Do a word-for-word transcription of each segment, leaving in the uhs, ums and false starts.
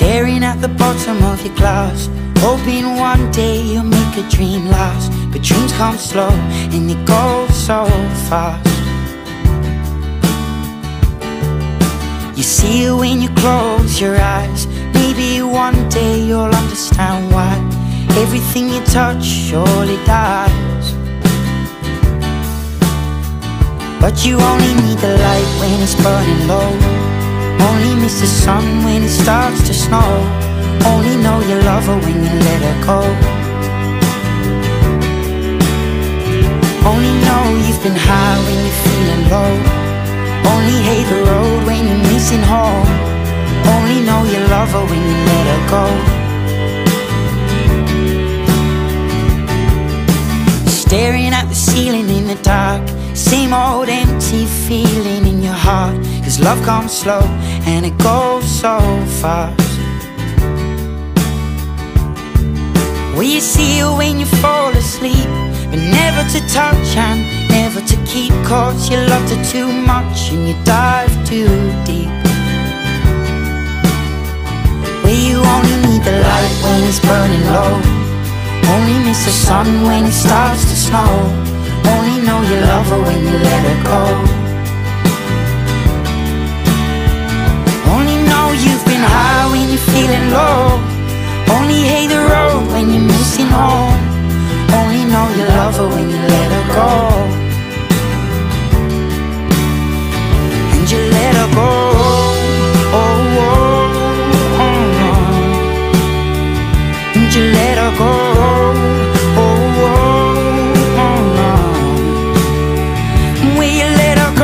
Staring at the bottom of your glass, hoping one day you'll make a dream last. But dreams come slow and they go so fast. You see it when you close your eyes. Maybe one day you'll understand why everything you touch surely dies. But you only need the light when it's burning low. Only miss the sun when it starts to snow. Only know you love her when you let her go. Only know you've been high when you're feeling low. Only hate the road when you're missing home. Only know you love her when you let her go. Staring at the ceiling in the dark, same old empty feeling in your heart. Cause love comes slow and it goes so fast. Well, you see it when you fall asleep, but never to touch and never to keep. Cause you loved her too much and you dive too deep. Well, you only need the light when it's burning low. Only miss the sun when it starts to snow. Only know you love her when you let her go. Feeling low, only hate the road when you're missing home. Only know you love her when you let her go. And you let her go. Oh, oh, oh, oh. And you let her go. Oh, oh, oh, oh, oh. Will you let her go?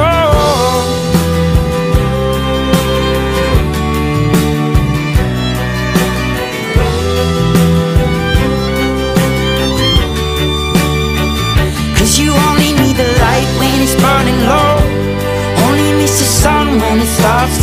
When it starts to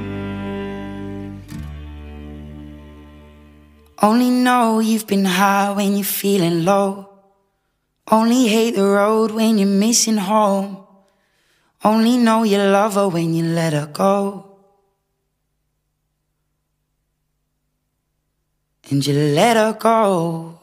Only know you've been high when you're feeling low. Only hate the road when you're missing home. Only know you love her when you let her go. And you let her go.